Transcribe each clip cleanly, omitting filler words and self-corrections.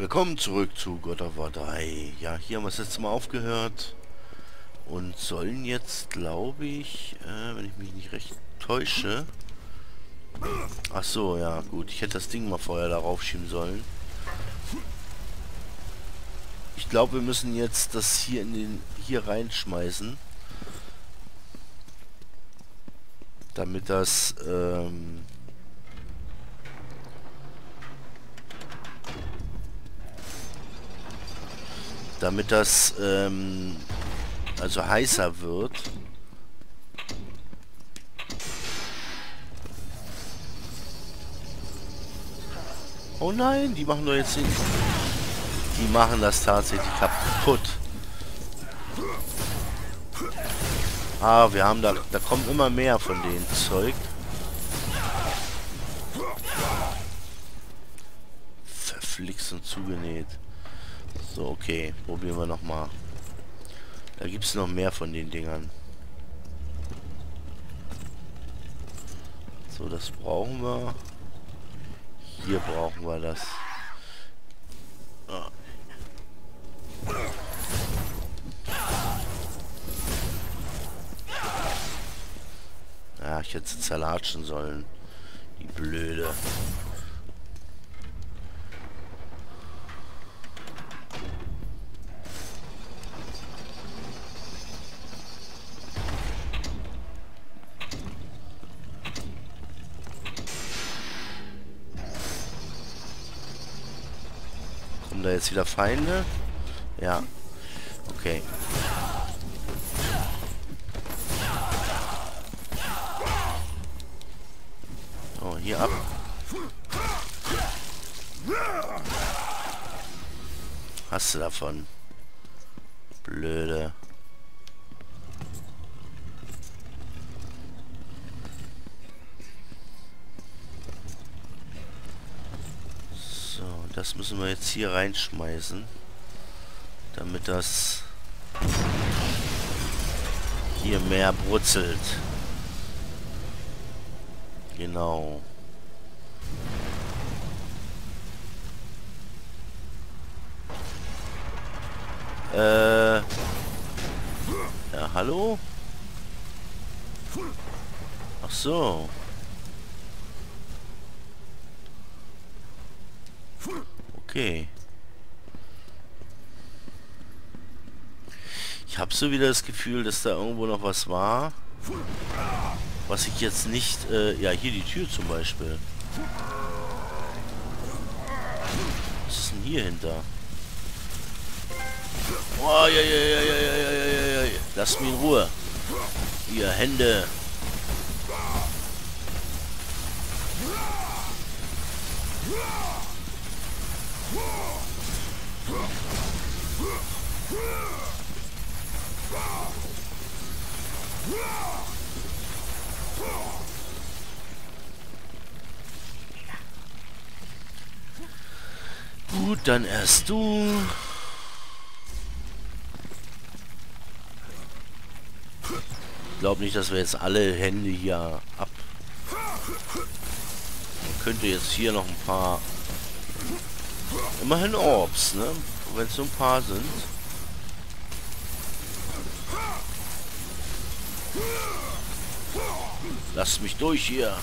Willkommen zurück zu God of War 3. Ja, hier haben wir das letzte Mal aufgehört. Und sollen jetzt, glaube ich, wenn ich mich nicht recht täusche... Ach so, ja gut. Ich hätte das Ding mal vorher darauf schieben sollen. Ich glaube, wir müssen jetzt das hier in den... hier reinschmeißen. Damit das... damit das also heißer wird. Oh nein, die machen doch jetzt nicht. Die machen das tatsächlich kaputt. Ah, wir haben da kommt immer mehr von dem Zeug. Verflixt und zugenäht. So, okay, probieren wir nochmal. Da gibt es noch mehr von den Dingern. So, das brauchen wir. Hier brauchen wir das. Ah. Ja, ich hätte sie zerlatschen sollen. Die Blöde. Da jetzt wieder Feinde? Ja. Okay. Oh, hier ab. Hast du davon? Blöde. Das müssen wir jetzt hier reinschmeißen, damit das hier mehr brutzelt. Genau. Ja, hallo? Ach so. Okay. Ich habe so wieder das Gefühl, dass da irgendwo noch was war, was ich jetzt nicht... ja, hier die Tür zum Beispiel. Was ist denn hier hinter? Oh, ja. Lasst mich in Ruhe. Ihr Hände. Gut, dann erst du. Ich glaube nicht, dass wir jetzt alle Hände hier ab... Man könnte jetzt hier noch ein paar... Immerhin Orbs, ne? Wenn es so ein paar sind. Lasst mich durch hier.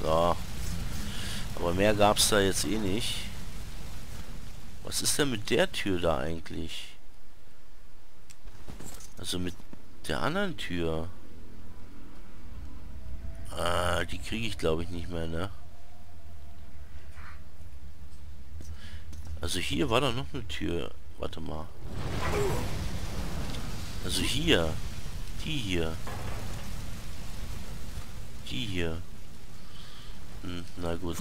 So. Aber mehr gab es da jetzt eh nicht. Was ist denn mit der Tür da eigentlich? Also mit der anderen Tür. Ah, die kriege ich glaube ich nicht mehr, ne? Also hier war doch noch eine Tür. Warte mal. Also hier. Die hier. Die hier. Hm, na gut.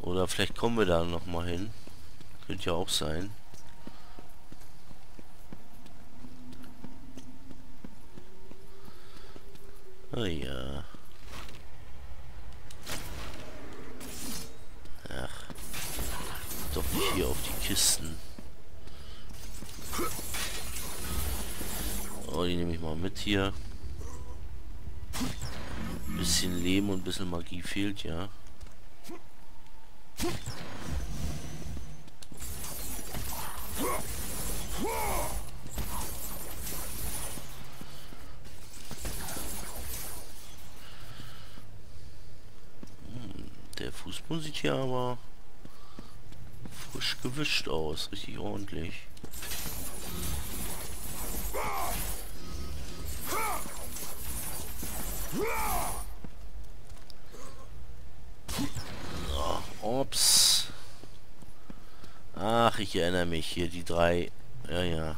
Oder vielleicht kommen wir da nochmal hin. Könnte ja auch sein. Oh ja. Ach. Doch nicht hier auf die Kisten. Oh, die nehme ich mal mit hier. bisschen Leben und ein bisschen Magie fehlt, ja. Der Fußboden sieht hier aber frisch gewischt aus, richtig ordentlich. Ups. Ach, ich erinnere mich hier, die drei, ja,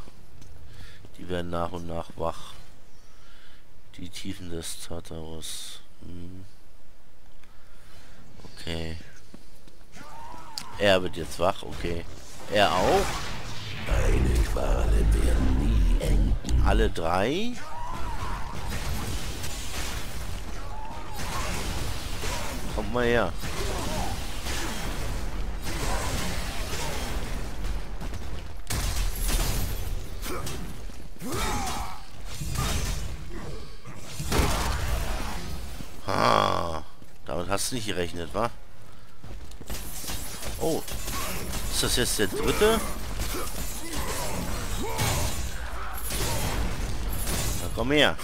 die werden nach und nach wach. Die Tiefen des Tartarus. Hm. Okay. Er wird jetzt wach, okay. Er auch? Meine Qualen werden nie enden. Alle drei? Kommt mal her. Ah, damit hast du nicht gerechnet, wa? Oh, ist das jetzt der dritte? Na komm her.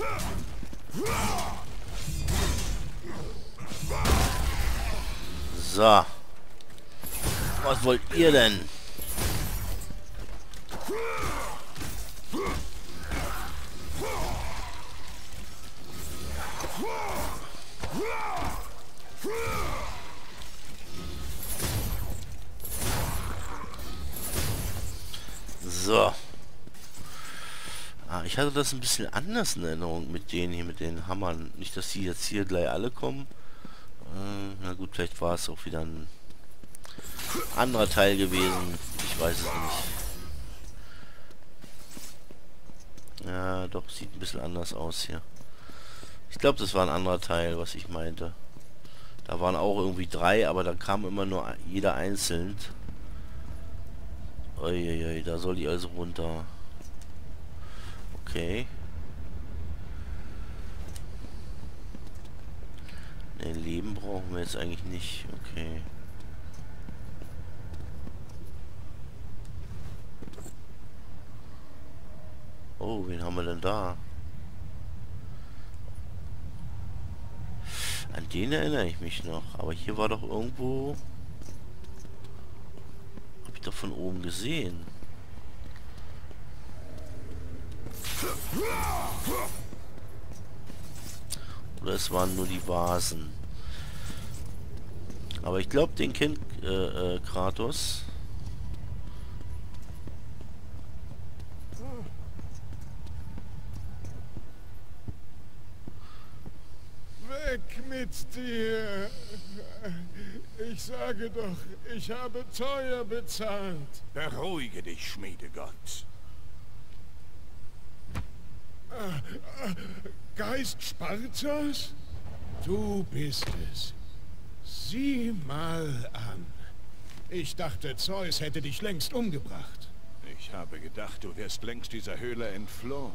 So. Was wollt ihr denn? So. Ah, ich hatte das ein bisschen anders in Erinnerung mit denen hier, mit den Hammern. Nicht, dass die jetzt hier gleich alle kommen. Na gut, vielleicht war es auch wieder ein anderer Teil gewesen. Ich weiß es nicht. Ja, doch, sieht ein bisschen anders aus hier. Ich glaube, das war ein anderer Teil, was ich meinte. Da waren auch irgendwie drei, aber da kam immer nur jeder einzeln. Uiuiui, da soll die also runter. Okay. Ne, Leben brauchen wir jetzt eigentlich nicht. Okay. Oh, wen haben wir denn da? An den erinnere ich mich noch, aber hier war doch irgendwo... Hab ich doch von oben gesehen. Oder es waren nur die Vasen. Aber ich glaube, den kennt Kratos. Mit dir. Ich sage doch, ich habe teuer bezahlt. Beruhige dich, Schmiedegott. Geist Spartas? Du bist es. Sieh mal an. Ich dachte, Zeus hätte dich längst umgebracht. Ich habe gedacht, du wärst längst dieser Höhle entflohen.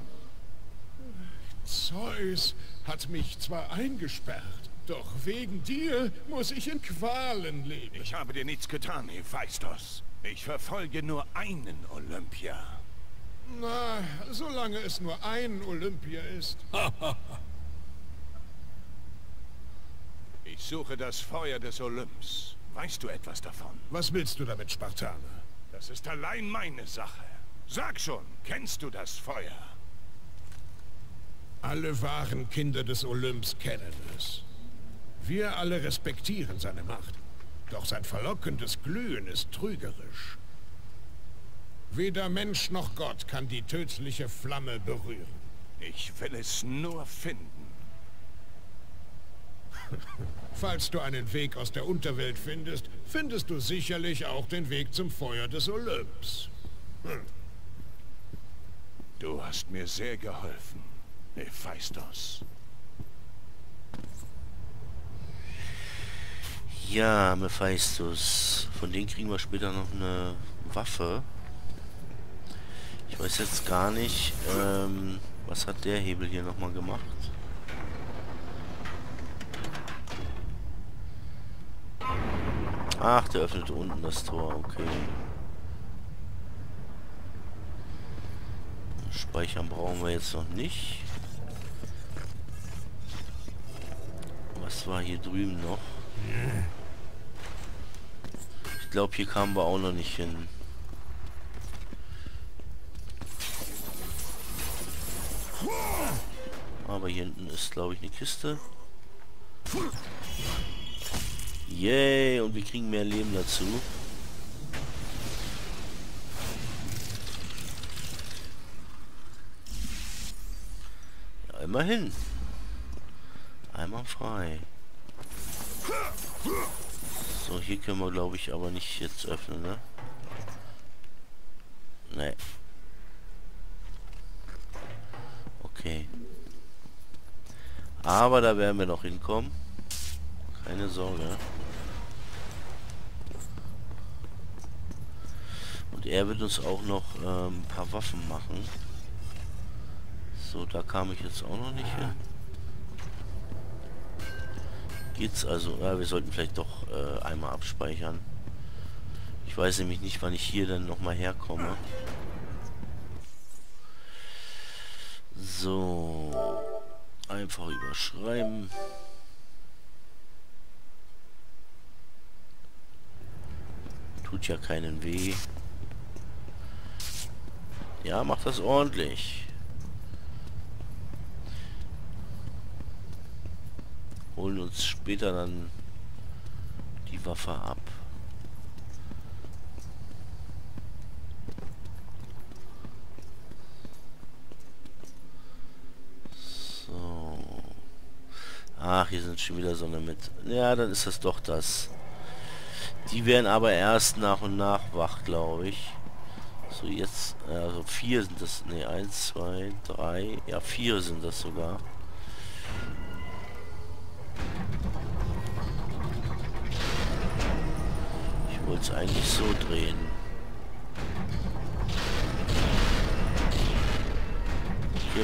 Zeus hat mich zwar eingesperrt, doch wegen dir muss ich in Qualen leben. Ich habe dir nichts getan, Hephaestus. Ich verfolge nur einen Olympia. Na, solange es nur ein Olympia ist. Ich suche das Feuer des Olymps. Weißt du etwas davon? Was willst du damit, Spartaner? Das ist allein meine Sache. Sag schon, kennst du das Feuer? Alle wahren Kinder des Olymps kennen es. Wir alle respektieren seine Macht. Doch sein verlockendes Glühen ist trügerisch. Weder Mensch noch Gott kann die tödliche Flamme berühren. Ich will es nur finden. Falls du einen Weg aus der Unterwelt findest, findest du sicherlich auch den Weg zum Feuer des Olymps. Hm. Du hast mir sehr geholfen. Hephaestus. Ja, Hephaestus. Von denen kriegen wir später noch eine Waffe. Ich weiß jetzt gar nicht, was hat der Hebel hier nochmal gemacht? Ach, der öffnete unten das Tor, okay. Speichern brauchen wir jetzt noch nicht. Was war hier drüben noch? Ich glaube, hier kamen wir auch noch nicht hin. Aber hier hinten ist, glaube ich, eine Kiste. Yay, und wir kriegen mehr Leben dazu. Ja, immerhin. Einmal frei. So, hier können wir, glaube ich, aber nicht jetzt öffnen, ne? Nee. Okay. Aber da werden wir noch hinkommen. Keine Sorge. Und er wird uns auch noch ein paar Waffen machen. So, da kam ich jetzt auch noch nicht hin. Geht's also? Ja, wir sollten vielleicht doch einmal abspeichern. Ich weiß nämlich nicht, wann ich hier dann nochmal herkomme. So. Einfach überschreiben. Tut ja keinen weh. Ja, macht das ordentlich. Holen uns später dann die Waffe ab. Ach, hier sind schon wieder so eine mit. Ja, dann ist das doch das. Die werden aber erst nach und nach wach, glaube ich. So, jetzt, also 4 sind das. Ne, 1, 2, 3. Ja, 4 sind das sogar. Ich wollte es eigentlich so drehen. Okay,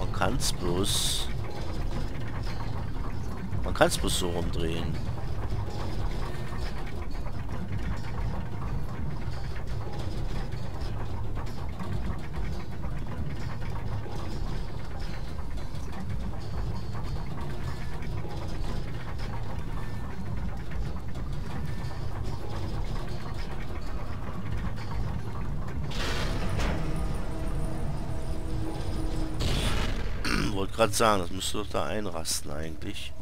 man kann es bloß. Man kann es bloß so rumdrehen. Wollte gerade sagen, das müsste doch da einrasten eigentlich.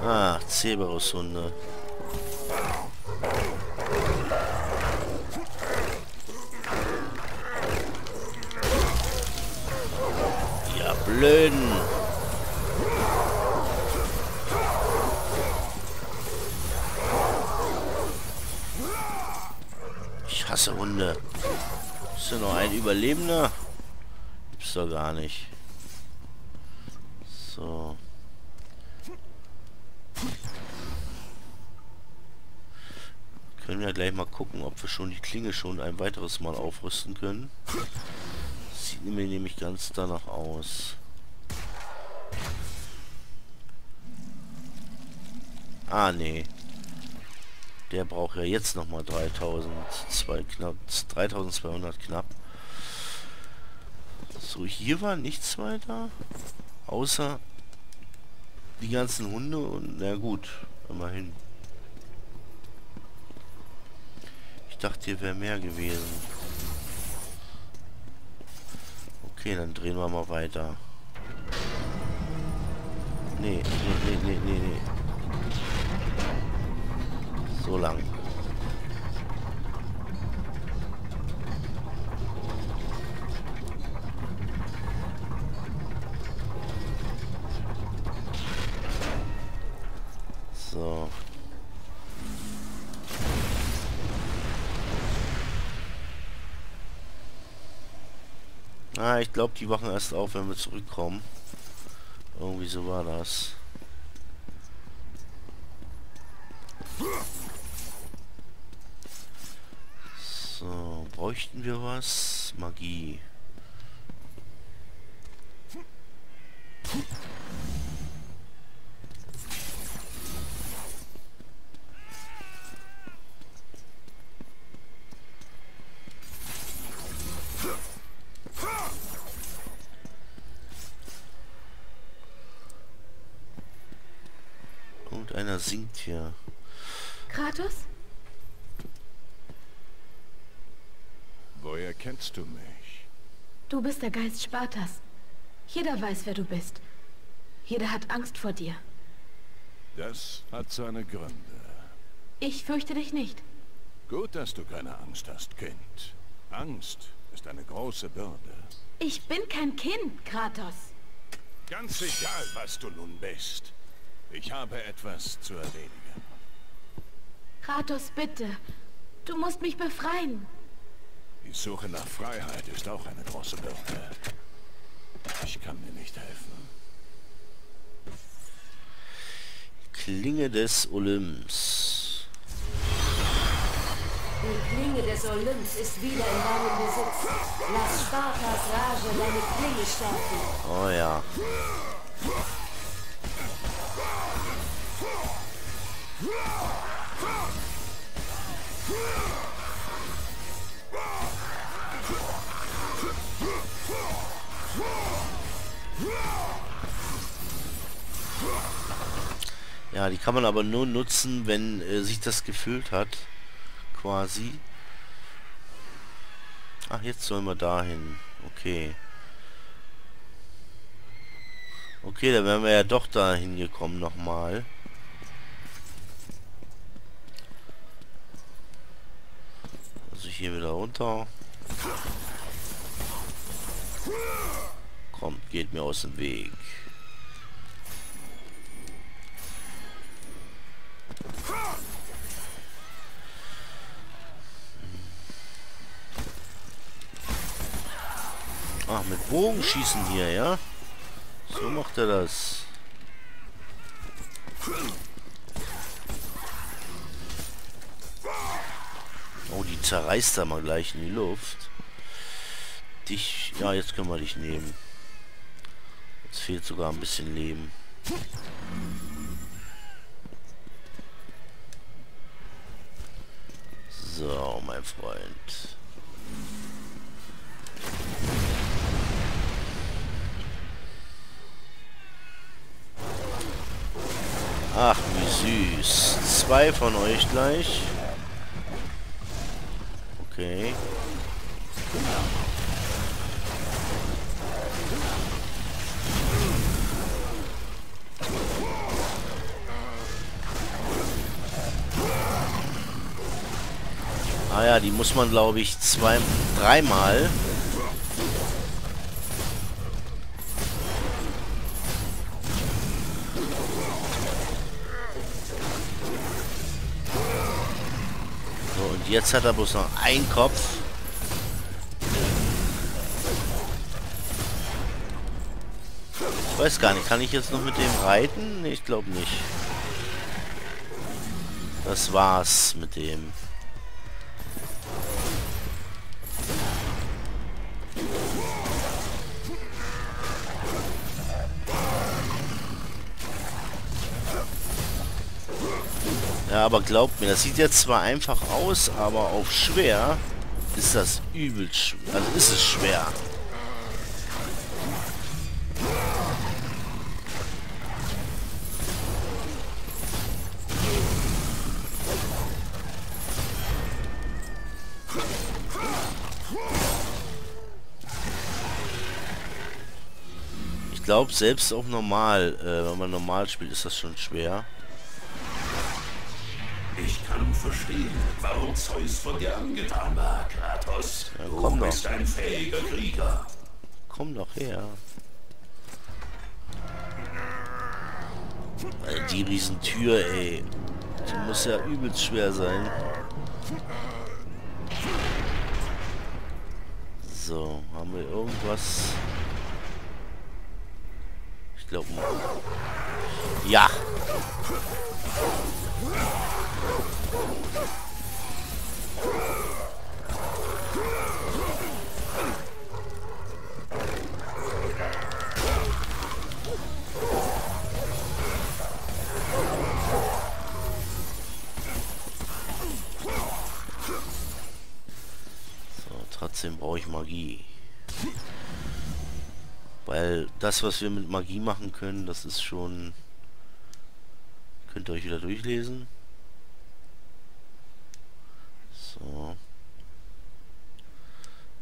Ah, Zeberushunde. Ja, blöden. Ich hasse Hunde. Ist ja noch ein Überlebender? Gibt's doch gar nicht. So. Können wir gleich mal gucken, ob wir schon die Klinge schon ein weiteres Mal aufrüsten können. Sieht mir nämlich ganz danach aus. Ah, nee. Der braucht ja jetzt nochmal 3200 knapp. So, hier war nichts weiter. Außer die ganzen Hunde und... Na gut, immerhin. Ich dachte, hier wäre mehr gewesen. Okay, dann drehen wir mal weiter. Nee. So lang. So. Ah, ich glaube, die wachen erst auf, wenn wir zurückkommen. Irgendwie so war das. So, bräuchten wir was? Magie. Er singt hier. Kratos? Woher kennst du mich? Du bist der Geist Spartas. Jeder weiß, wer du bist. Jeder hat Angst vor dir. Das hat seine Gründe. Ich fürchte dich nicht. Gut, dass du keine Angst hast, Kind. Angst ist eine große Bürde. Ich bin kein Kind, Kratos. Ganz egal, was du nun bist. Ich habe etwas zu erledigen. Kratos, bitte. Du musst mich befreien. Die Suche nach Freiheit ist auch eine große Bürde. Ich kann mir nicht helfen. Klinge des Olymps. Die Klinge des Olymps ist wieder in deinem Besitz. Lass Spartas Rage deine Klinge stärken. Oh ja. Ja, die kann man aber nur nutzen, wenn sich das gefüllt hat. Quasi. Ach, jetzt sollen wir dahin. Okay. Okay, dann wären wir ja doch dahin gekommen nochmal. Also hier wieder runter. Kommt, geht mir aus dem Weg. Ach, mit Bogen schießen hier, ja? So macht er das. Oh, die zerreißt er mal gleich in die Luft. Dich, ja, jetzt können wir dich nehmen. Jetzt fehlt sogar ein bisschen Leben. So, mein Freund. Ach, wie süß. Zwei von euch gleich. Okay. Ah ja, die muss man, glaube ich, dreimal... Jetzt hat er bloß noch einen Kopf. Ich weiß gar nicht, kann ich jetzt noch mit dem reiten? Ich glaube nicht. Das war's mit dem. Ja, aber glaubt mir, das sieht jetzt zwar einfach aus, aber auf schwer ist das übel schwer. Also ist es schwer. Ich glaube, selbst auch normal, wenn man normal spielt, ist das schon schwer. Ich kann verstehen, warum Zeus von dir angetan war, Kratos. Ja, komm, du bist doch ein fähiger Krieger. Komm doch her. Alter, die Riesentür, ey. Die muss ja übelst schwer sein. So, haben wir irgendwas? Ich glaube mal. Ja! So, trotzdem brauche ich Magie. Weil das, was wir mit Magie machen können, das ist schon... Könnt ihr euch wieder durchlesen. So.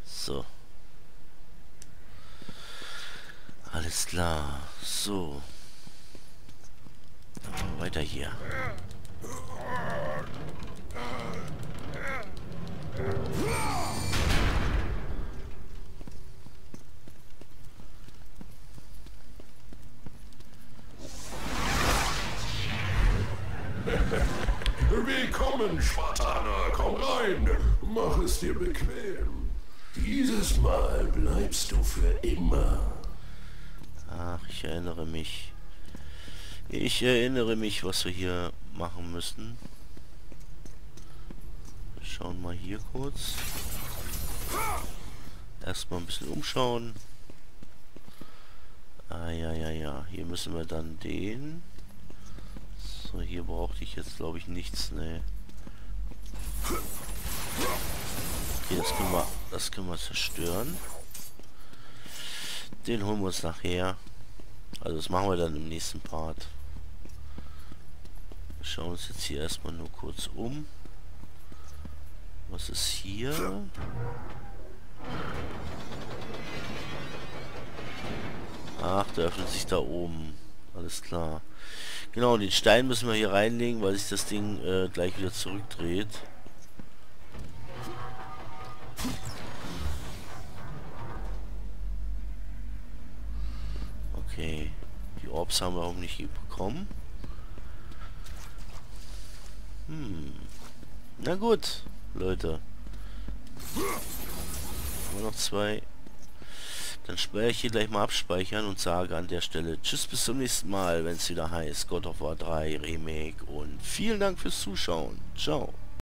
So. Alles klar. So. Dann weiter hier. Willkommen, Spartaner, komm rein, mach es dir bequem. Dieses Mal bleibst du für immer. Ach, ich erinnere mich. Ich erinnere mich, was wir hier machen müssen. Schauen mal hier kurz. Erstmal ein bisschen umschauen. Ah, ja. Hier müssen wir dann den... So, hier brauchte ich jetzt, glaube ich, nichts, ne. Okay, das können wir zerstören. Den holen wir uns nachher. Also das machen wir dann im nächsten Part. Wir schauen uns jetzt hier erstmal nur kurz um. Was ist hier? Ach, da öffnet sich da oben. Alles klar. Genau, den Stein müssen wir hier reinlegen, weil sich das Ding gleich wieder zurückdreht. Okay. Die Orbs haben wir auch nicht bekommen. Na gut, Leute. Nur noch zwei. Dann speichere ich hier gleich mal abspeichern und sage an der Stelle tschüss, bis zum nächsten Mal, wenn es wieder heißt God of War 3 Remake, und vielen Dank fürs Zuschauen. Ciao.